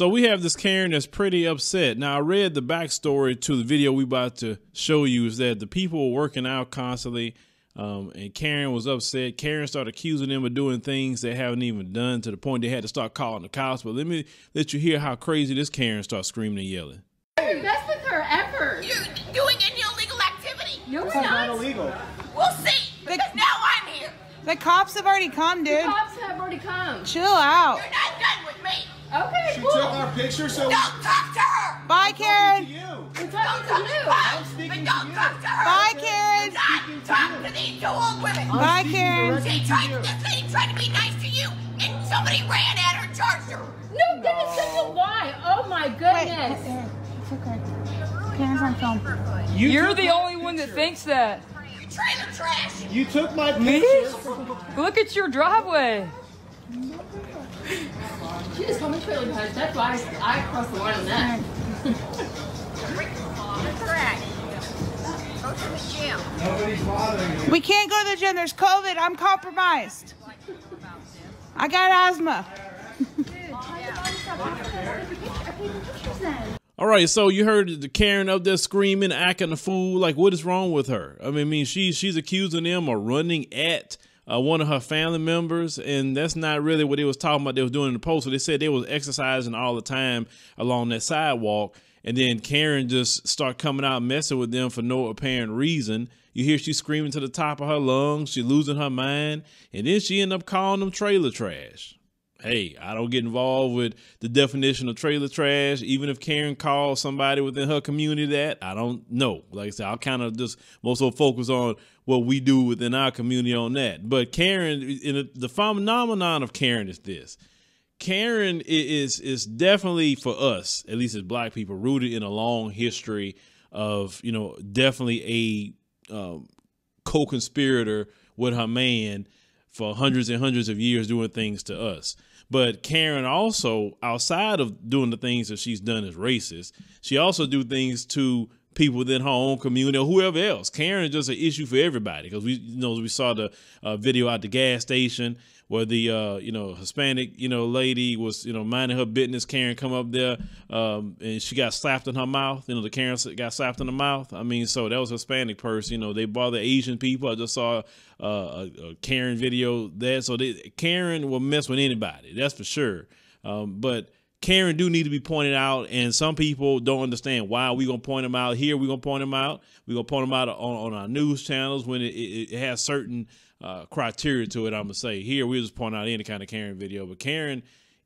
So we have this Karen that's pretty upset. Now, I read the backstory to the video we about to show you is that the people were working out constantly, and Karen was upset. Karen started accusing them of doing things they haven't even done, to the point they had to start calling the cops. But let me let you hear how crazy this Karen starts screaming and yelling. That's with her effort. You're doing an illegal activity. No, it's not illegal. We'll see, because now I'm here. The cops have already come, dude. The cops have already come. Chill out. You're not done with me. Okay, she took our picture, so... Don't talk to her! Bye, Karen! Don't talk to you! I'm speaking to you! Don't talk to her! Bye, Karen! Don't talk to these two old women! Bye, Karen! She tried to be nice to you, and somebody ran at her and charged her! No, that is such a lie! Oh, my goodness! It's okay. Karen's on film. You're the only one that thinks that. You trailer trash! You took my picture! Look at your driveway! She just called me trailer trash. That's why I crossed the line on that. Go to the gym. Nobody's bothering you. We can't go to the gym. There's COVID. I'm compromised. I got asthma. All right. So you heard the Karen up there screaming, acting a fool. Like, what is wrong with her? I mean she's accusing them of running at one of her family members, and that's not really what they was talking about they was doing in the post. So they said they was exercising all the time along that sidewalk, and then Karen just start coming out messing with them for no apparent reason. You hear she screaming to the top of her lungs, she losing her mind, and then she end up calling them trailer trash. Hey, I don't get involved with the definition of trailer trash. Even if Karen calls somebody within her community that, I don't know. Like I said, I'll kind of just more so focus on what we do within our community on that. But Karen, the phenomenon of Karen is this. Karen is definitely for us, at least as black people, rooted in a long history of, you know, definitely a co-conspirator with her man for hundreds and hundreds of years doing things to us. But Karen also, outside of doing the things that she's done as racist, she also do things to people within her own community or whoever else. Karen is just an issue for everybody, because we, you know, we saw the video at the gas station where the you know, Hispanic, you know, lady was, you know, minding her business. Karen come up there and she got slapped in her mouth. You know, the Karen got slapped in the mouth. I mean, so that was a Hispanic person. You know, they bother Asian people. I just saw a Karen video there. So Karen will mess with anybody, that's for sure. But Karen do need to be pointed out, and some people don't understand why we gonna point them out here. We gonna point them out. We gonna point them out on our news channels when it has certain criteria to it. I'm gonna say here we just point out any kind of Karen video, but Karen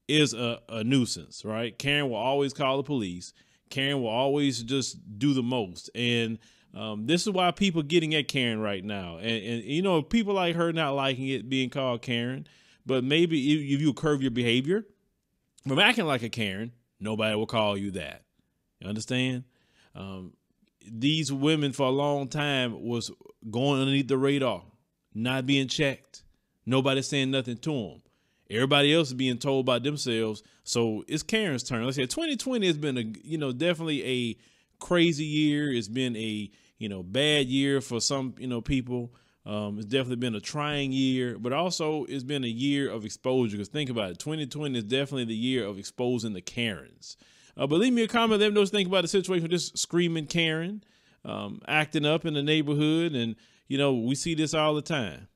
is a nuisance, right? Karen will always call the police. Karen will always just do the most, and this is why people getting at Karen right now, and you know, people like her not liking it being called Karen, but maybe if you curve your behavior from acting like a Karen, nobody will call you that. You understand? These women for a long time was going underneath the radar, not being checked. Nobody saying nothing to them. Everybody else is being told by themselves. So it's Karen's turn. Like I said, 2020 has been definitely a crazy year. It's been a, you know, bad year for some, you know, people. It's definitely been a trying year, but also it's been a year of exposure. Because think about it, 2020 is definitely the year of exposing the Karens. But leave me a comment. Let me know what you think about the situation with this screaming Karen, acting up in the neighborhood. And, you know, we see this all the time.